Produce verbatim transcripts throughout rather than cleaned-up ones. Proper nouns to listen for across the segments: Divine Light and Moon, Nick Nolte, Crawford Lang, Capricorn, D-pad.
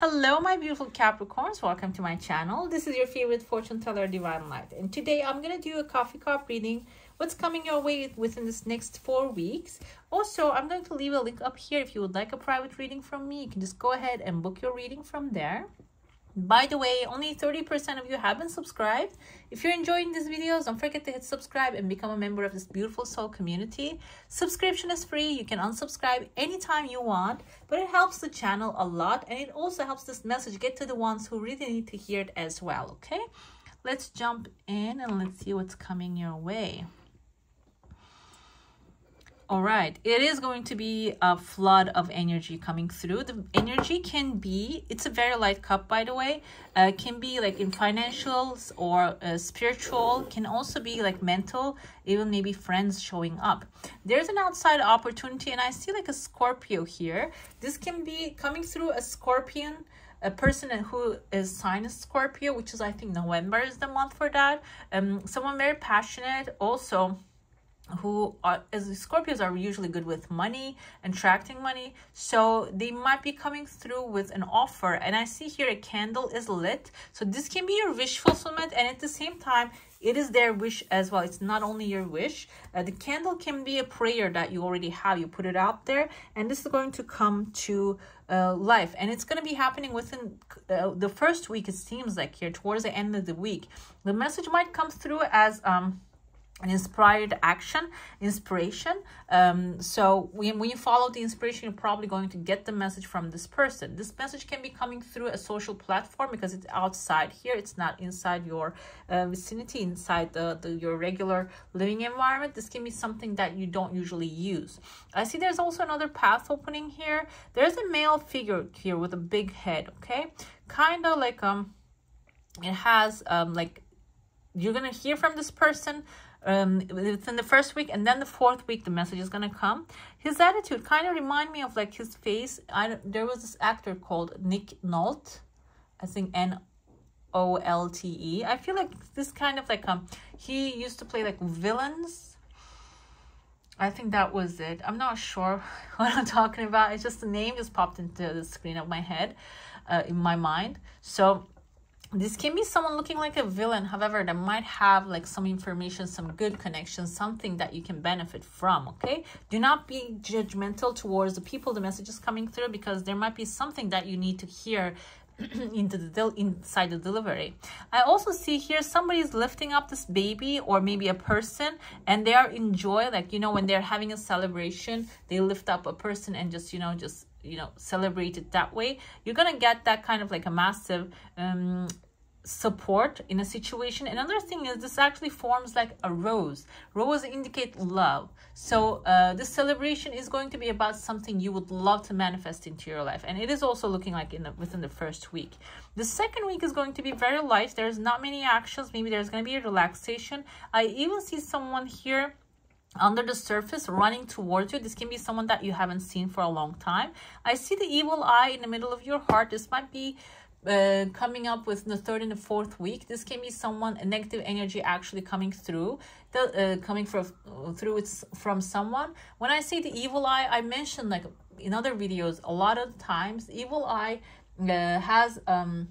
Hello my beautiful Capricorns, welcome to my channel. This is your favorite fortune teller Divine Light, and today I'm gonna do a coffee cup reading, what's coming your way within this next four weeks. Also, I'm going to leave a link up here if you would like a private reading from me. You can just go ahead and book your reading from there. By the way, only thirty percent of you have been subscribed. If you're enjoying these videos, don't forget to hit subscribe and become a member of this beautiful soul community. Subscription is free. You can unsubscribe anytime you want, but it helps the channel a lot, and it also helps this message get to the ones who really need to hear it as well, okay? Let's jump in and let's see what's coming your way. All right, it is going to be a flood of energy coming through. The energy can be, it's a very light cup, by the way. Uh, can be like in financials or uh, spiritual, can also be like mental, even maybe friends showing up. There's an outside opportunity, and I see like a Scorpio here. This can be coming through a Scorpion, a person who is sign is Scorpio, which is I think November is the month for that. Um, someone very passionate also, who are, as Scorpios are usually good with money, attracting money, so they might be coming through with an offer. And I see here a candle is lit, so this can be your wish fulfillment, and at the same time it is their wish as well. It's not only your wish. Uh, the candle can be a prayer that you already have. You put it out there, and this is going to come to uh, life. And it's going to be happening within uh, the first week, it seems like here, towards the end of the week. The message might come through as um an inspired action, inspiration. Um, so when, when you follow the inspiration, you're probably going to get the message from this person. This message can be coming through a social platform because it's outside here. It's not inside your uh, vicinity, inside the, the your regular living environment. This can be something that you don't usually use. I see there's also another path opening here. There's a male figure here with a big head, okay? Kind of like, um, it has um, like, you're gonna hear from this person um within the first week, and then the fourth week the message is gonna come. His attitude kind of remind me of like his face. I there was this actor called Nick Nolte, I think N O L T E. I feel like this kind of like um he used to play like villains. I think that was it. I'm not sure what I'm talking about. It's just the name just popped into the screen of my head, uh, in my mind. So this can be someone looking like a villain, however, that might have like some information, some good connections, something that you can benefit from, okay? Do not be judgmental towards the people the message is coming through, because there might be something that you need to hear into the inside the delivery. I also see here somebody is lifting up this baby or maybe a person, and they are in joy, like, you know, when they're having a celebration, they lift up a person and just, you know, just you know celebrate it that way. You're gonna get that kind of like a massive um support in a situation. Another thing is this actually forms like a rose. Rose indicate love, so uh this celebration is going to be about something you would love to manifest into your life, and it is also looking like in the within the first week. The second week is going to be very light. There's not many actions. Maybe there's going to be a relaxation. I even see someone here under the surface running towards you. This can be someone that you haven't seen for a long time. I see the evil eye in the middle of your heart. This might be uh, coming up with the third and the fourth week. This can be someone, a negative energy actually coming through the uh, coming from through it's from someone. When I say the evil eye, I mentioned like in other videos a lot of times, evil eye uh, has um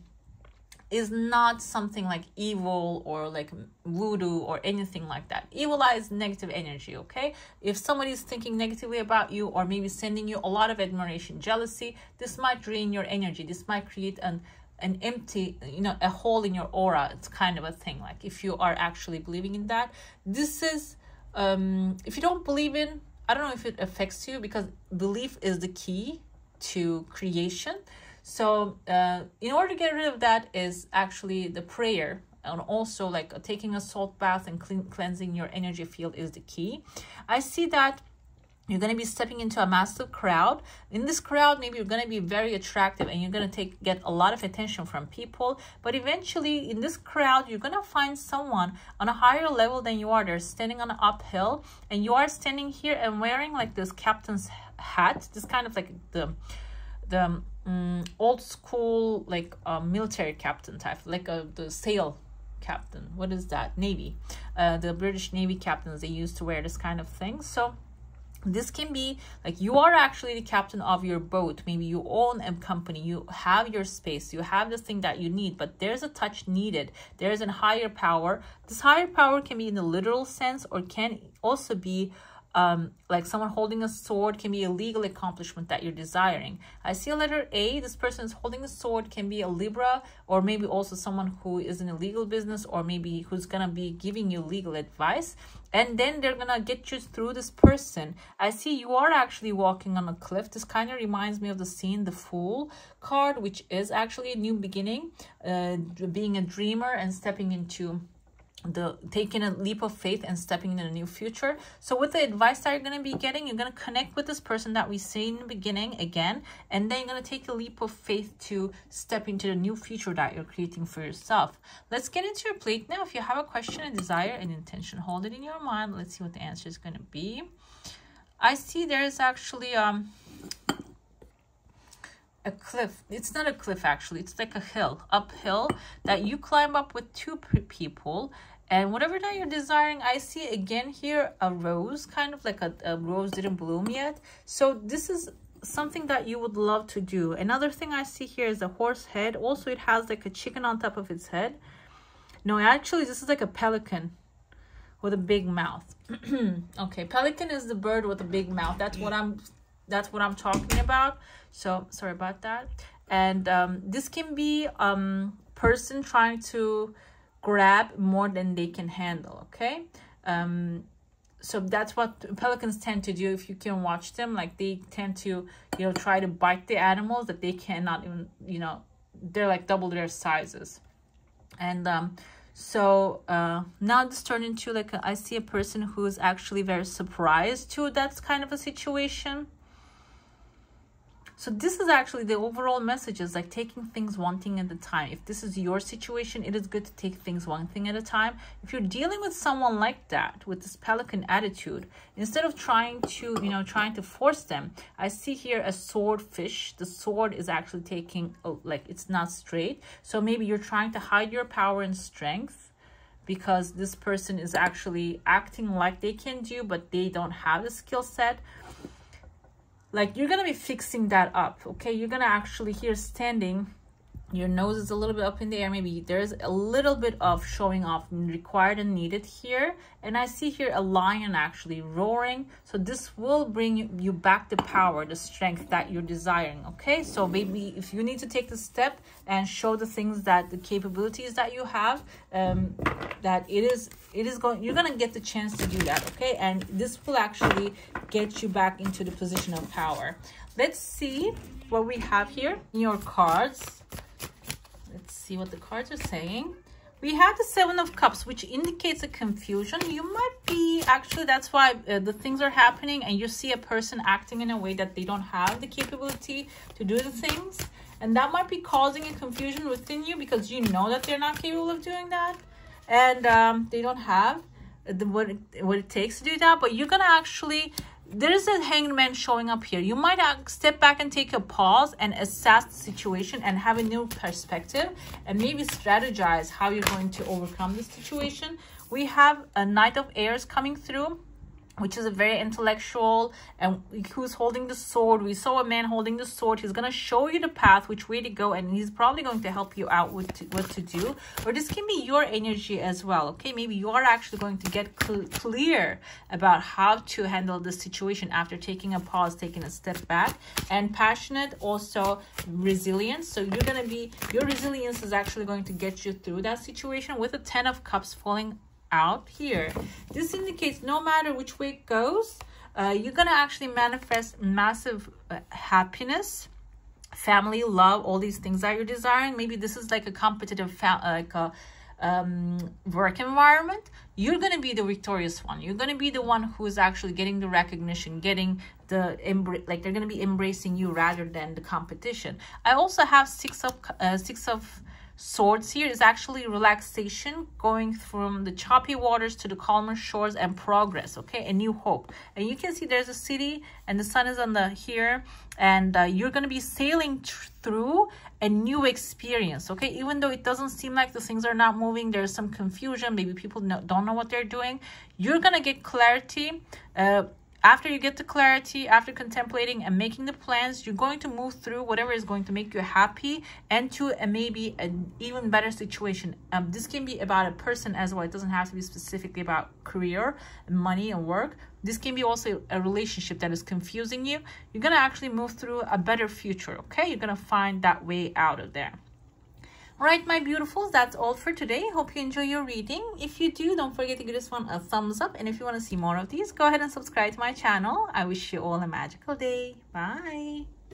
is not something like evil or like voodoo or anything like that. Evil eye is negative energy, okay? If somebody is thinking negatively about you or maybe sending you a lot of admiration, jealousy, this might drain your energy. This might create an an empty, you know, a hole in your aura. It's kind of a thing, like if you are actually believing in that. This is, um, if you don't believe in, I don't know if it affects you, because belief is the key to creation. So uh, in order to get rid of that is actually the prayer, and also like taking a salt bath and clean, cleansing your energy field is the key. I see that you're going to be stepping into a massive crowd. In this crowd, maybe you're going to be very attractive and you're going to take get a lot of attention from people. But eventually, in this crowd, you're going to find someone on a higher level than you are. They're standing on an uphill, and you are standing here and wearing like this captain's hat. This kind of like the... the um, old school like a uh, military captain type, like a the sail captain, what is that, navy, uh the British Navy captains, they used to wear this kind of thing. So This can be like you are actually the captain of your boat. Maybe you own a company, you have your space, you have this thing that you need, but there's a touch needed. There's a higher power. This higher power can be in the literal sense, or can also be um, like someone holding a sword, can be a legal accomplishment that you're desiring. I see a letter A. This person is holding a sword, can be a Libra, or maybe also someone who is in a legal business, or maybe who's going to be giving you legal advice. And then they're going to get you through this person. I see you are actually walking on a cliff. This kind of reminds me of the scene, the Fool card, which is actually a new beginning, uh, being a dreamer and stepping into the taking a leap of faith and stepping into a new future. So with the advice that you're going to be getting, you're going to connect with this person that we see in the beginning again, and then you're going to take a leap of faith to step into the new future that you're creating for yourself. Let's get into your plate now. If you have a question, a desire, an intention, hold it in your mind. Let's see what the answer is going to be. I see there's actually um a cliff. It's not a cliff, actually. It's like a hill, uphill, that you climb up with two people, and whatever that you're desiring. I see again here a rose, kind of like a, a rose didn't bloom yet. So this is something that you would love to do. Another thing I see here is a horse head. Also, it has like a chicken on top of its head. No, actually, this is like a pelican with a big mouth. Okay, pelican is the bird with a big mouth. That's what I'm That's what I'm talking about. So sorry about that. And um, this can be um person trying to grab more than they can handle. Okay. Um, so that's what pelicans tend to do. If you can watch them, like they tend to, you know, try to bite the animals that they cannot even, you know, they're like double their sizes. And um, so uh, now this turned into like a, I see a person who is actually very surprised too. That's kind of a situation. So this is actually the overall message, is like taking things one thing at a time. If this is your situation, it is good to take things one thing at a time. If you're dealing with someone like that, with this pelican attitude, instead of trying to, you know, trying to force them, I see here a swordfish. The sword is actually taking, like it's not straight. So maybe you're trying to hide your power and strength, because this person is actually acting like they can do, but they don't have the skill set. Like you're going to be fixing that up, okay? You're going to actually here standing, your nose is a little bit up in the air. Maybe there's a little bit of showing off required and needed here. And I see here a lion actually roaring. So this will bring you back the power, the strength that you're desiring, okay? So maybe if you need to take the step and show the things that, the capabilities that you have, um, that it is, it is going, you're going to get the chance to do that, okay? And this will actually get you back into the position of power. Let's see what we have here in your cards. Let's see what the cards are saying. We have the Seven of Cups, which indicates a confusion. You might be, actually, that's why uh, the things are happening, and you see a person acting in a way that they don't have the capability to do the things. And that might be causing a confusion within you, because you know that they're not capable of doing that. And um, they don't have the, what, it, what it takes to do that. But you're going to actually... There's a hangman showing up here. You might step back and take a pause and assess the situation and have a new perspective, and maybe strategize how you're going to overcome this situation. We have a Knight of Airs coming through, which is a very intellectual, and who's holding the sword. We saw a man holding the sword. He's going to show you the path, which way to go, and he's probably going to help you out with what to do. Or this can be your energy as well, okay? Maybe you are actually going to get cl clear about how to handle this situation after taking a pause, taking a step back. And passionate, also resilience. So you're going to be, your resilience is actually going to get you through that situation, with a Ten of Cups falling out here. This indicates no matter which way it goes, uh, you're gonna actually manifest massive uh, happiness, family, love, all these things that you're desiring. Maybe this is like a competitive fa like a um work environment. You're going to be the victorious one. You're going to be the one who's actually getting the recognition, getting the embr like they're going to be embracing you rather than the competition. I also have six of uh, six of Swords here. Is actually relaxation, going from the choppy waters to the calmer shores, and progress, okay, a new hope. And you can see there's a city, and the sun is on the here, and uh, you're going to be sailing through a new experience, okay? Even though it doesn't seem like the things are not moving, there's some confusion, maybe people no, don't know what they're doing, you're going to get clarity, uh After you get the clarity, after contemplating and making the plans, you're going to move through whatever is going to make you happy and to a maybe an even better situation. Um, this can be about a person as well. It doesn't have to be specifically about career, money, and work. This can be also a relationship that is confusing you. You're going to actually move through a better future, okay? You're going to find that way out of there. All right, my beautifuls, that's all for today. Hope you enjoy your reading. If you do, don't forget to give this one a thumbs up. And if you want to see more of these, go ahead and subscribe to my channel. I wish you all a magical day. Bye.